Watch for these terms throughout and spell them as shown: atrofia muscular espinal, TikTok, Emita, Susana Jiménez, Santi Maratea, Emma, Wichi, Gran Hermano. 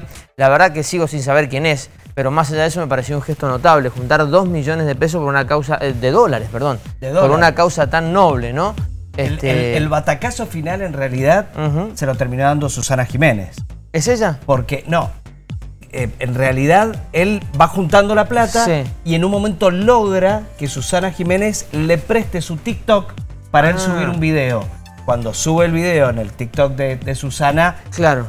futbolista. La verdad que sigo sin saber quién es, pero más allá de eso me pareció un gesto notable, juntar 2 millones de pesos por una causa, de dólares, perdón, de dólares, por una causa tan noble, ¿no? El batacazo final en realidad se lo terminó dando Susana Jiménez. ¿Es ella? Porque, no, en realidad él va juntando la plata y en un momento logra que Susana Jiménez le preste su TikTok para él subir un video. Cuando sube el video en el TikTok de Susana,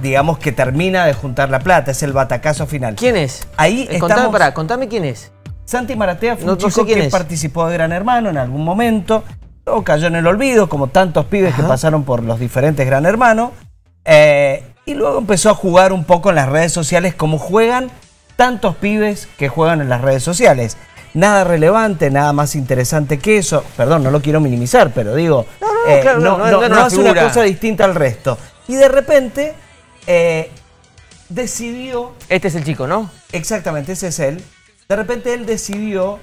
digamos que termina de juntar la plata, es el batacazo final. ¿Quién es? Ahí estamos... Contame quién es. Santi Maratea fue un chico que participó de Gran Hermano en algún momento, luego cayó en el olvido, como tantos pibes que pasaron por los diferentes Gran Hermano, y luego empezó a jugar un poco en las redes sociales, como juegan tantos pibes que juegan en las redes sociales. Nada relevante, nada más interesante que eso. Perdón, no lo quiero minimizar, pero digo... No hace una cosa distinta al resto. Y de repente decidió... Este es el chico, ¿no? Exactamente, ese es él. De repente él decidió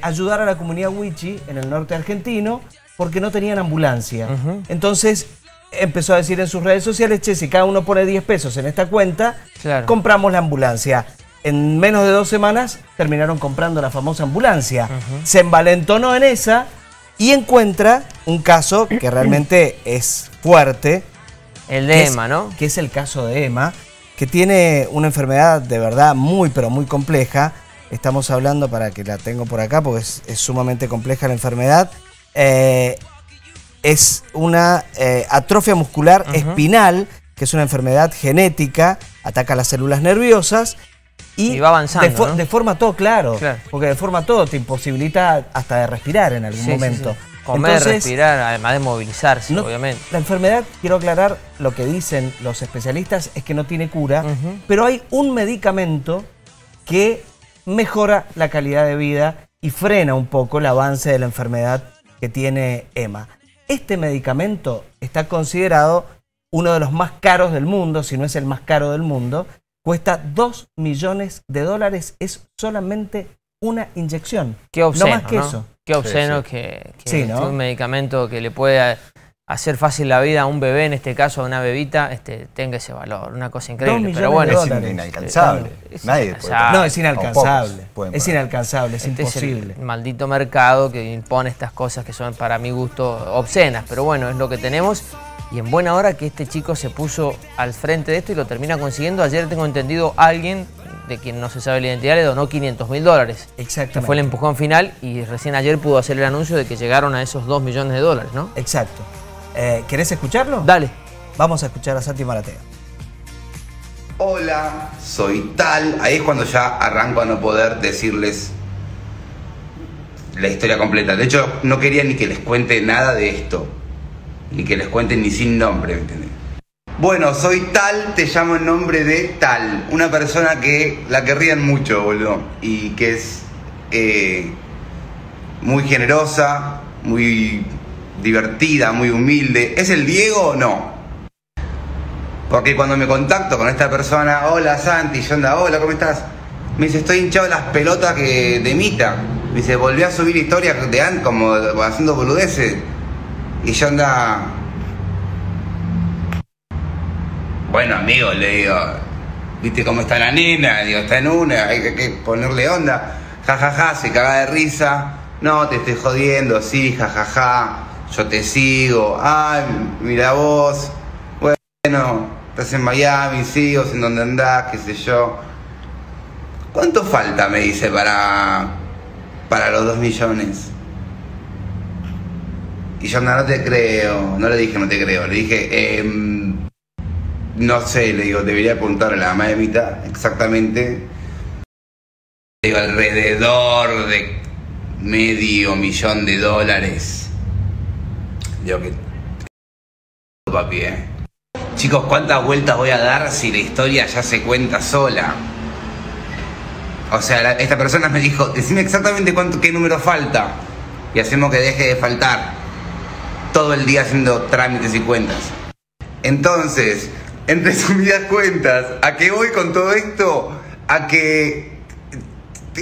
ayudar a la comunidad Wichi en el norte argentino porque no tenían ambulancia. Entonces empezó a decir en sus redes sociales, che, si cada uno pone 10 pesos en esta cuenta, compramos la ambulancia. En menos de 2 semanas terminaron comprando la famosa ambulancia. Se envalentonó en esa y encuentra un caso que realmente es fuerte. El de Emma, ¿no? Que es el caso de Emma, que tiene una enfermedad de verdad muy, pero muy compleja. Estamos hablando, para que la tengo por acá, porque es sumamente compleja la enfermedad. Es una atrofia muscular espinal, que es una enfermedad genética, ataca las células nerviosas. Y va avanzando, ¿no? De forma todo, porque de forma todo te imposibilita hasta de respirar en algún momento. Comer, entonces, respirar, además de movilizarse, obviamente. La enfermedad, quiero aclarar, lo que dicen los especialistas es que no tiene cura, pero hay un medicamento que mejora la calidad de vida y frena un poco el avance de la enfermedad que tiene Emma. Este medicamento está considerado uno de los más caros del mundo, si no es el más caro del mundo. Cuesta 2 millones de dólares, es solamente una inyección. Qué obsceno, no más que eso. Qué obsceno que ¿no? Un medicamento que le puede hacer fácil la vida a un bebé, en este caso a una bebita, tenga ese valor. Una cosa increíble, pero bueno. Es inalcanzable. Nadie puede. No, es inalcanzable. Es inalcanzable, es imposible. Es el maldito mercado que impone estas cosas que son, para mi gusto, obscenas, pero bueno, es lo que tenemos. Y en buena hora que este chico se puso al frente de esto y lo termina consiguiendo. Ayer tengo entendido alguien, de quien no se sabe la identidad, le donó $500.000. Exactamente. Que fue el empujón final y recién ayer pudo hacer el anuncio de que llegaron a esos 2 millones de dólares, ¿no? Exacto. ¿Querés escucharlo? Dale. Vamos a escuchar a Santi Maratea. Hola, soy tal. Ahí es cuando ya arranco a no poder decirles la historia completa. De hecho, no quería ni que les cuente nada de esto. Ni que les cuenten ni sin nombre, ¿me entendés? Bueno, soy tal, te llamo en nombre de tal. Una persona que la querrían mucho, boludo. Y que es muy generosa, muy divertida, muy humilde. ¿Es el Diego o no? Porque cuando me contacto con esta persona, hola Santi, yo anda, hola, ¿cómo estás? Me dice, estoy hinchado de las pelotas que de Emita. Me dice, volví a subir historias de Ant como haciendo boludeces. Y yo anda... Bueno, amigo, le digo, ¿viste cómo está la nena? Digo, está en una, hay que ponerle onda. Ja, ja, ja, se caga de risa. No, te estoy jodiendo, sí, ja, ja, ja. Yo te sigo. Ay, mira vos. Bueno, estás en Miami, sigo, en donde andás, qué sé yo. ¿Cuánto falta, me dice, para los 2 millones? Y yo no te creo, no le dije no te creo, le dije, no sé, le digo, debería apuntar a la mamá de Emita, exactamente. Le digo, alrededor de $500.000. Digo que... Papi, Chicos, ¿cuántas vueltas voy a dar si la historia ya se cuenta sola? O sea, esta persona me dijo, decime exactamente qué número falta y hacemos que deje de faltar. Todo el día haciendo trámites y cuentas. Entonces, en resumidas cuentas, ¿a qué voy con todo esto? A que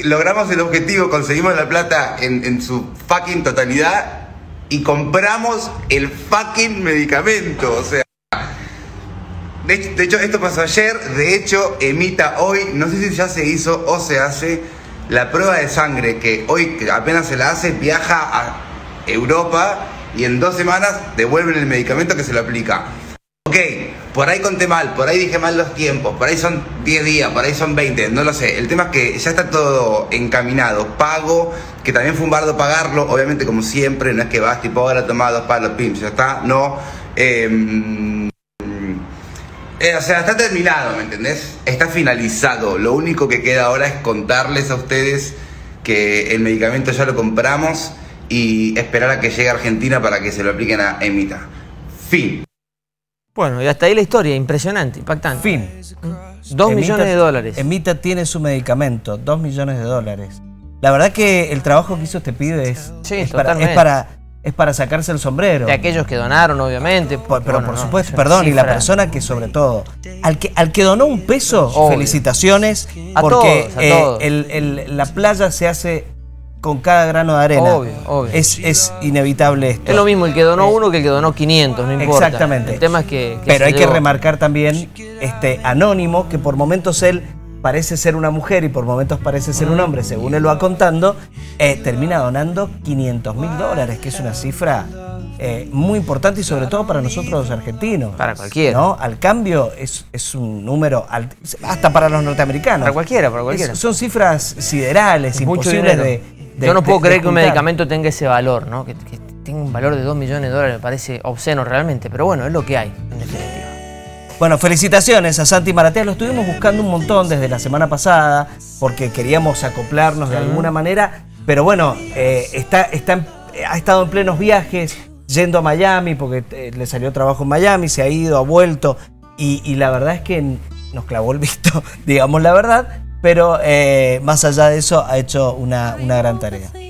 logramos el objetivo, conseguimos la plata en su fucking totalidad y compramos el fucking medicamento. O sea, De hecho, esto pasó ayer. De hecho, Emita hoy, no sé si ya se hizo o se hace la prueba de sangre, que hoy apenas se la hace, viaja a Europa y en 2 semanas devuelven el medicamento que se lo aplica. Ok, por ahí conté mal, por ahí dije mal los tiempos, por ahí son 10 días, por ahí son 20, no lo sé. El tema es que ya está todo encaminado, pago, que también fue un bardo pagarlo, obviamente como siempre, no es que vas tipo ahora tomás 2 palos, pim, ya está, no. O sea, está terminado, ¿me entendés? Está finalizado, lo único que queda ahora es contarles a ustedes que el medicamento ya lo compramos y esperar a que llegue a Argentina para que se lo apliquen a Emita. Fin. Bueno, y hasta ahí la historia, impresionante, impactante. Fin. $2 millones. Emita tiene su medicamento, $2 millones. La verdad que el trabajo que hizo este pibe es, sí, es para sacarse el sombrero. De aquellos que donaron, obviamente. Por supuesto, perdón, cifra. Y la persona que sobre todo, al que donó un peso, obvio. Felicitaciones, a porque todos, la playa se hace con cada grano de arena. Obvio, obvio. Es inevitable esto. Es lo mismo el que donó uno que el que donó 500, no importa. Exactamente. El tema es que pero hay que remarcar también este anónimo, que por momentos él parece ser una mujer y por momentos parece ser un hombre, según él lo va contando, termina donando $500.000, que es una cifra muy importante y sobre todo para nosotros los argentinos. Para cualquiera. ¿No? Al cambio es un número, hasta para los norteamericanos. Para cualquiera, para cualquiera. Son cifras siderales, es imposibles de yo no puedo creer que un medicamento tenga ese valor, ¿no? Que tenga un valor de $2 millones, me parece obsceno realmente, pero bueno, es lo que hay, en definitiva. Bueno, felicitaciones a Santi Maratea. Lo estuvimos buscando un montón desde la semana pasada porque queríamos acoplarnos de alguna manera. Pero bueno, ha estado en plenos viajes, yendo a Miami porque le salió trabajo en Miami, se ha ido, ha vuelto. Y la verdad es que nos clavó el visto, digamos la verdad. Pero más allá de eso, ha hecho una gran tarea.